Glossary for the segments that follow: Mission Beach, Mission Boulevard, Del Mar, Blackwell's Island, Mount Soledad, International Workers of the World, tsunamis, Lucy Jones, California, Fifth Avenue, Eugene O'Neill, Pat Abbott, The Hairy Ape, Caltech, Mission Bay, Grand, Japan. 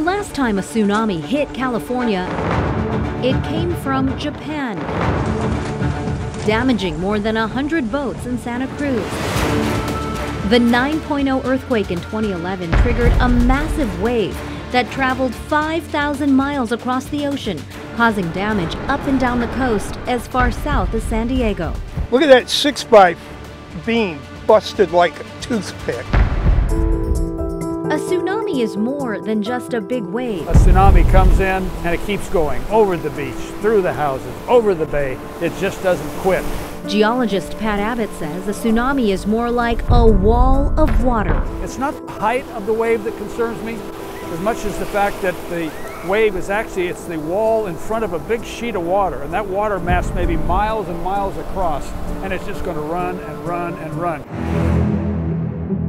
The last time a tsunami hit California, it came from Japan, damaging more than 100 boats in Santa Cruz. The 9.0 earthquake in 2011 triggered a massive wave that traveled 5,000 miles across the ocean, causing damage up and down the coast as far south as San Diego. Look at that 6x beam busted like a toothpick. A tsunami is more than just a big wave. A tsunami comes in and it keeps going over the beach, through the houses, over the bay. It just doesn't quit. Geologist Pat Abbott says a tsunami is more like a wall of water. It's not the height of the wave that concerns me, as much as the fact that the wave is actually, it's the wall in front of a big sheet of water, and that water mass may be miles and miles across, and it's just going to run and run and run.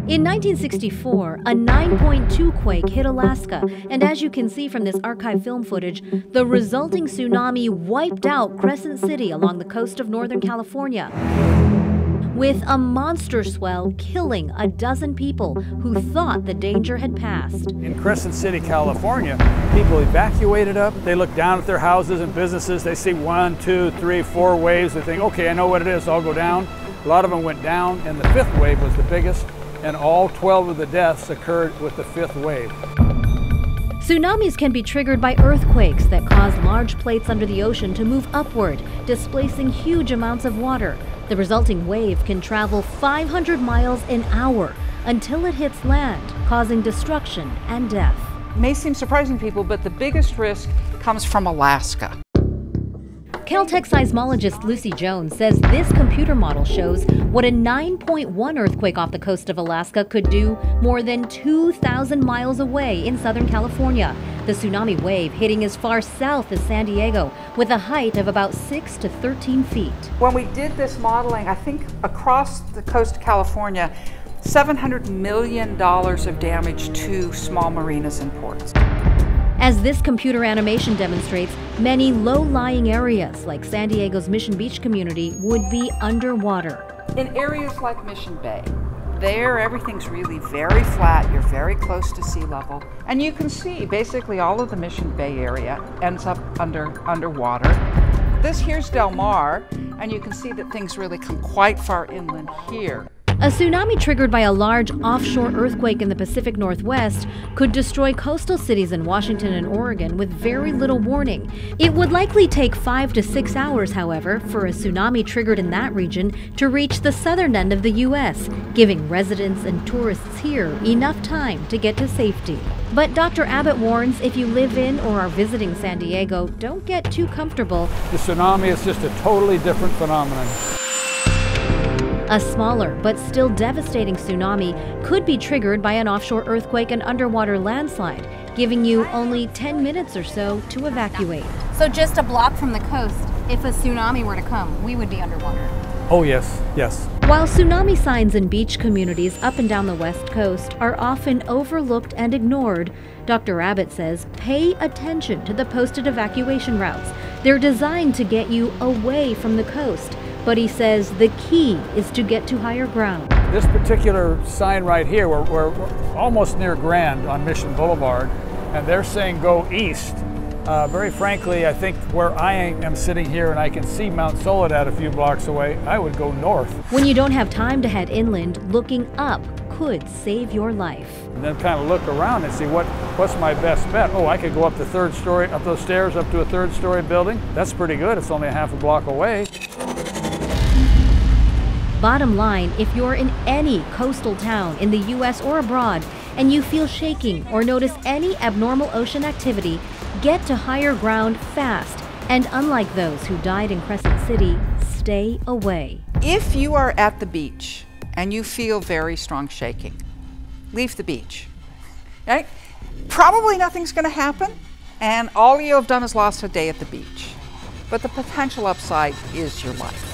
In 1964, a 9.2 quake hit Alaska, and as you can see from this archive film footage, the resulting tsunami wiped out Crescent City along the coast of Northern California, with a monster swell killing a dozen people who thought the danger had passed. In Crescent City, California, people evacuated up. They look down at their houses and businesses. They see 1, 2, 3, 4 waves. They think, okay, I know what it is, I'll go down. A lot of them went down, and the fifth wave was the biggest, and all 12 of the deaths occurred with the fifth wave. Tsunamis can be triggered by earthquakes that cause large plates under the ocean to move upward, displacing huge amounts of water. The resulting wave can travel 500 miles an hour until it hits land, causing destruction and death. It may seem surprising to people, but the biggest risk comes from Alaska. Caltech seismologist Lucy Jones says this computer model shows what a 9.1 earthquake off the coast of Alaska could do more than 2,000 miles away in Southern California. The tsunami wave hitting as far south as San Diego with a height of about 6 to 13 feet. When we did this modeling, I think across the coast of California, $700 million of damage to small marinas and ports. As this computer animation demonstrates, many low-lying areas like San Diego's Mission Beach community would be underwater. In areas like Mission Bay, there, everything's really very flat. You're very close to sea level. And you can see basically all of the Mission Bay area ends up underwater. This here's Del Mar, and you can see that things really come quite far inland here. A tsunami triggered by a large offshore earthquake in the Pacific Northwest could destroy coastal cities in Washington and Oregon with very little warning. It would likely take 5 to 6 hours, however, for a tsunami triggered in that region to reach the southern end of the U.S., giving residents and tourists here enough time to get to safety. But Dr. Abbott warns if you live in or are visiting San Diego, don't get too comfortable. The tsunami is just a totally different phenomenon. A smaller but still devastating tsunami could be triggered by an offshore earthquake and underwater landslide, giving you only 10 minutes or so to evacuate. So just a block from the coast, if a tsunami were to come, we would be underwater. Oh yes, yes. While tsunami signs in beach communities up and down the West Coast are often overlooked and ignored, Dr. Abbott says pay attention to the posted evacuation routes. They're designed to get you away from the coast. But he says the key is to get to higher ground. This particular sign right here, we're almost near Grand on Mission Boulevard, and they're saying go east. Very frankly, I think where I am sitting here and I can see Mount Soledad a few blocks away, I would go north. When you don't have time to head inland, looking up could save your life. And then kind of look around and see what's my best bet. Oh, I could go up the third story, up those stairs, up to a third-story building. That's pretty good. It's only a half a block away. Bottom line, if you're in any coastal town in the U.S. or abroad and you feel shaking or notice any abnormal ocean activity, get to higher ground fast. And unlike those who died in Crescent City, stay away. If you are at the beach and you feel very strong shaking, leave the beach. Right? Probably nothing's going to happen, and all you have done is lost a day at the beach. But the potential upside is your life.